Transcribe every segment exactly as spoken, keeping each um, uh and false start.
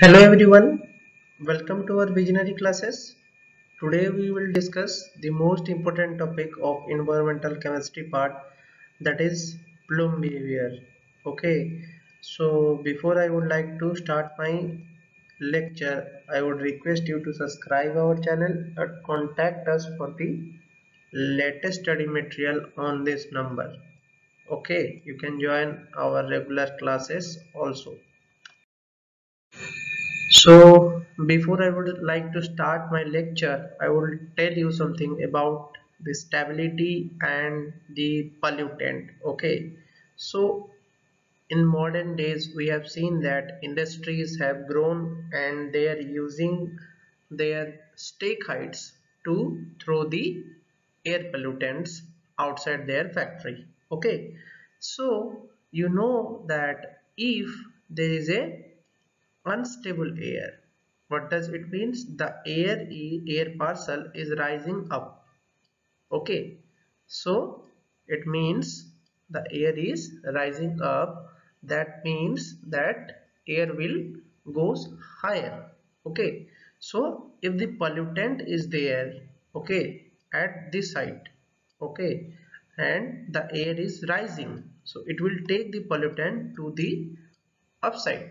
Hello everyone, welcome to our Visionary Classes. Today we will discuss the most important topic of environmental chemistry part, that is plume behavior. Okay, so before I would like to start my lecture, I would request you to subscribe our channel and contact us for the latest study material on this number. Okay, you can join our regular classes also. So before I would like to start my lecture, I will tell you something about the stability and the pollutant. Okay, so in modern days we have seen that industries have grown and they are using their stake heights to throw the air pollutants outside their factory. Okay, so you know that if there is a unstable air, what does it means? The air air parcel is rising up. Okay, so it means the air is rising up, that means that air will goes higher. Okay, so if the pollutant is there, okay, at this site, okay, and the air is rising, so it will take the pollutant to the upside,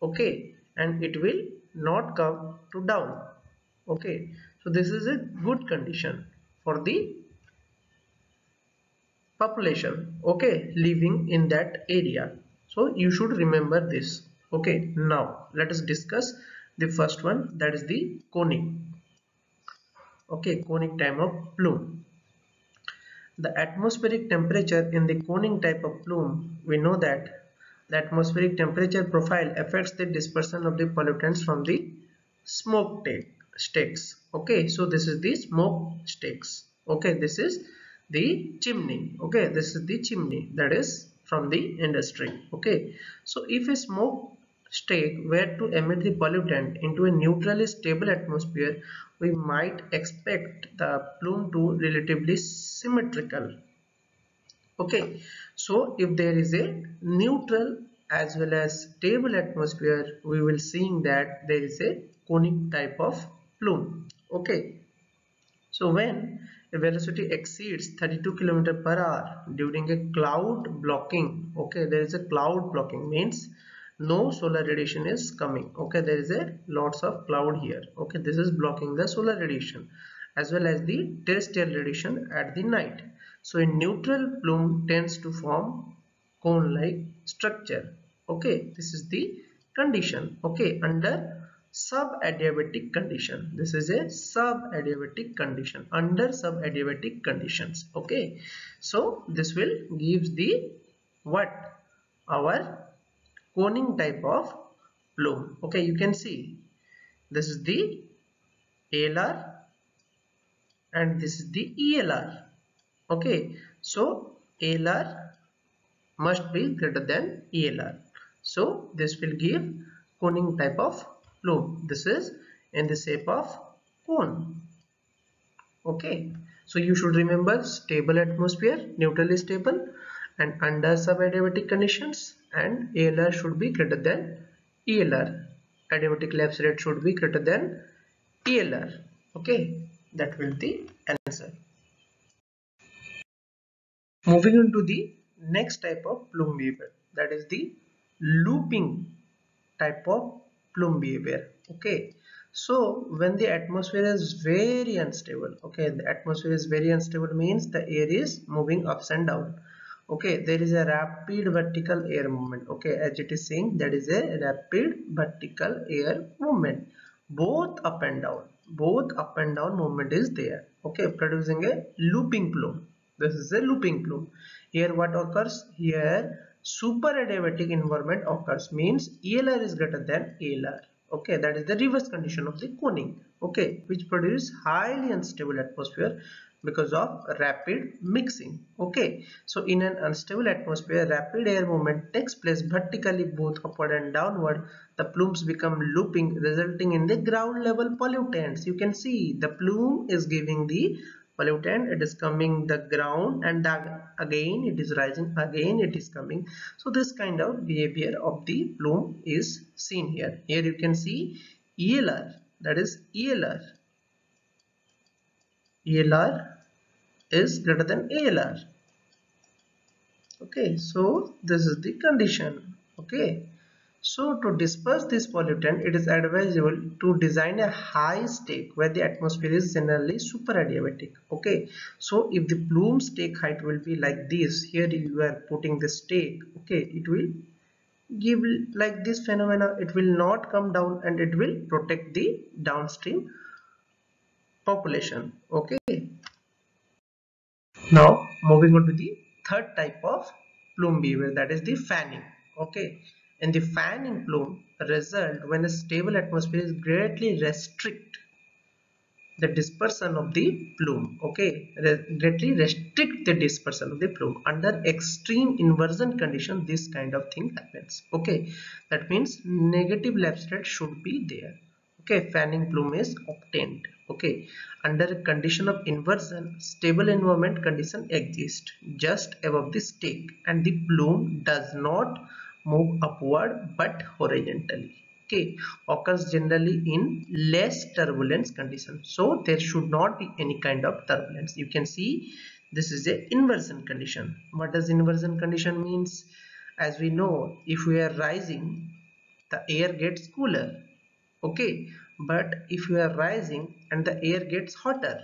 okay, and it will not come to down. Okay, so this is a good condition for the population, okay, living in that area. So you should remember this. Okay, now let us discuss the first one, that is the conic okay conic type of plume. The atmospheric temperature in the conic type of plume, we know that the atmospheric temperature profile affects the dispersion of the pollutants from the smoke stacks. Okay, so this is the smoke stacks. Okay, this is the chimney. Okay, this is the chimney, that is from the industry. Okay, so if a smoke stack were to emit the pollutant into a neutrally stable atmosphere, we might expect the plume to be relatively symmetrical. Okay, so if there is a neutral as well as stable atmosphere, we will seeing that there is a conic type of plume. Okay, so when a velocity exceeds thirty-two kilometers per hour during a cloud blocking, okay, there is a cloud blocking, means no solar radiation is coming. Okay, there is a lots of cloud here. Okay, this is blocking the solar radiation as well as the terrestrial radiation at the night. So a neutral plume tends to form cone-like structure. Okay, this is the condition. Okay, under sub-adiabatic condition. This is a sub-adiabatic condition. Under sub-adiabatic conditions. Okay, so this will give the what? Our conic type of plume. Okay, you can see this is the A L R and this is the E L R. Okay, so A L R must be greater than E L R. So this will give conic type of plume. This is in the shape of cone. Okay, so you should remember stable atmosphere, neutrally stable, and under sub-adiabatic conditions, and A L R should be greater than E L R. Adiabatic lapse rate should be greater than E L R. Okay, that will be the answer. Moving on to the next type of plume behavior, that is the looping type of plume behavior. Okay, so when the atmosphere is very unstable, okay, the atmosphere is very unstable means the air is moving ups and down. Okay, there is a rapid vertical air movement. Okay, as it is saying, that is a rapid vertical air movement, both up and down, both up and down movement is there. Okay, producing a looping plume. This is a looping plume. Here what occurs? Here superadiabatic environment occurs, means E L R is greater than A L R. Okay, that is the reverse condition of the conic. Okay, which produces highly unstable atmosphere because of rapid mixing. Okay, so in an unstable atmosphere, rapid air movement takes place vertically, both upward and downward. The plumes become looping, resulting in the ground level pollutants. You can see the plume is giving the pollutant, it is coming the ground, and that again it is rising, again it is coming. So this kind of behavior of the plume is seen here. Here you can see E L R, that is E L R. E L R is greater than A L R. Okay, so this is the condition. Okay, so to disperse this pollutant, it is advisable to design a high stake where the atmosphere is generally superadiabatic. Okay, so if the plume stake height will be like this, here you are putting the stake, okay, it will give like this phenomena, it will not come down and it will protect the downstream population. Okay, now moving on to the third type of plume behavior, that is the fanning. Okay, and the fanning plume result when a stable atmosphere is greatly restrict the dispersion of the plume. Okay, greatly restrict the dispersion of the plume. Under extreme inversion condition, this kind of thing happens. Okay, that means negative lapse rate should be there. Okay, fanning plume is obtained. Okay, under a condition of inversion, stable environment condition exists just above the stake and the plume does not move upward but horizontally. Okay, occurs generally in less turbulence condition. So there should not be any kind of turbulence. You can see this is a inversion condition. What does inversion condition means? As we know, if we are rising, the air gets cooler. Okay, but if you are rising and the air gets hotter,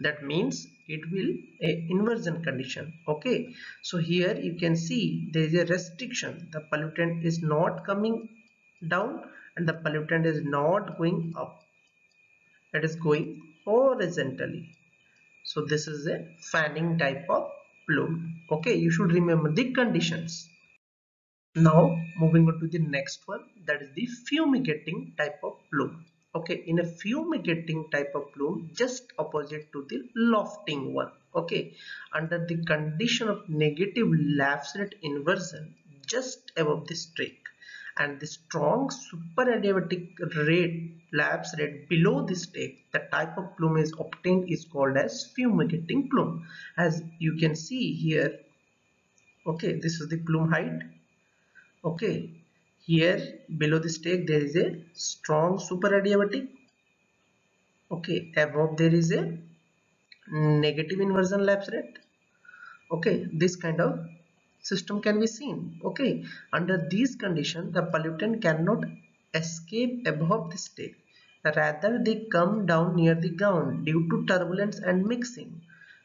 that means it will a inversion condition. Okay, so here you can see there is a restriction. The pollutant is not coming down and the pollutant is not going up, it is going horizontally. So this is a fanning type of plume. Okay, you should remember the conditions. Now moving on to the next one, that is the fumigating type of plume. Okay, in a fumigating type of plume, just opposite to the lofting one. Okay, under the condition of negative lapse rate inversion just above the stake and the strong superadiabatic rate lapse rate below the stake, the type of plume is obtained is called as fumigating plume. As you can see here, okay, this is the plume height. Okay, here below the stake there is a strong superadiabatic. Okay, above there is a negative inversion lapse rate. Okay, this kind of system can be seen. Okay, under these conditions, the pollutant cannot escape above the stake. Rather, they come down near the ground due to turbulence and mixing.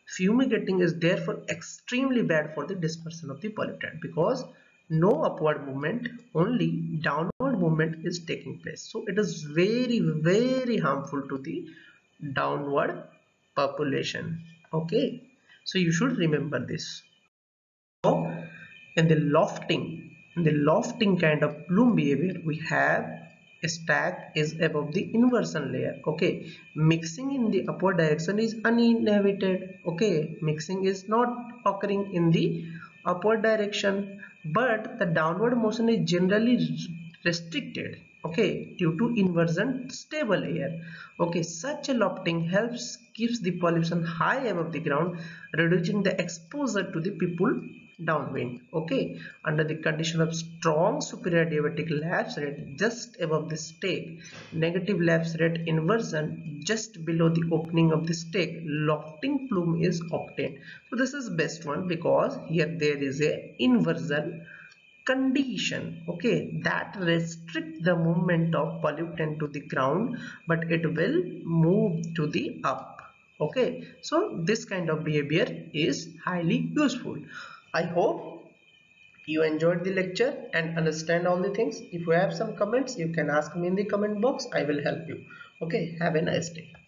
Fumigating is therefore extremely bad for the dispersion of the pollutant because no upward movement, only downward movement is taking place. So it is very very harmful to the downward population. Okay, so you should remember this. So in the lofting, in the lofting kind of plume behavior, we have a stack is above the inversion layer. Okay, mixing in the upward direction is uninhibited. Okay, mixing is not occurring in the upward direction, but the downward motion is generally restricted, okay, due to inversion stable air. Okay, such a lofting helps keeps the pollution high above the ground, reducing the exposure to the people downwind. Okay, under the condition of strong superadiabatic lapse rate just above the stake, negative lapse rate inversion just below the opening of the stake, lofting plume is obtained. So this is best one because here there is a inversion condition. Okay, that restrict the movement of pollutant to the ground, but it will move to the up. Okay, so this kind of behavior is highly useful. I hope you enjoyed the lecture and understand all the things. If you have some comments, you can ask me in the comment box. I will help you. Okay, have a nice day.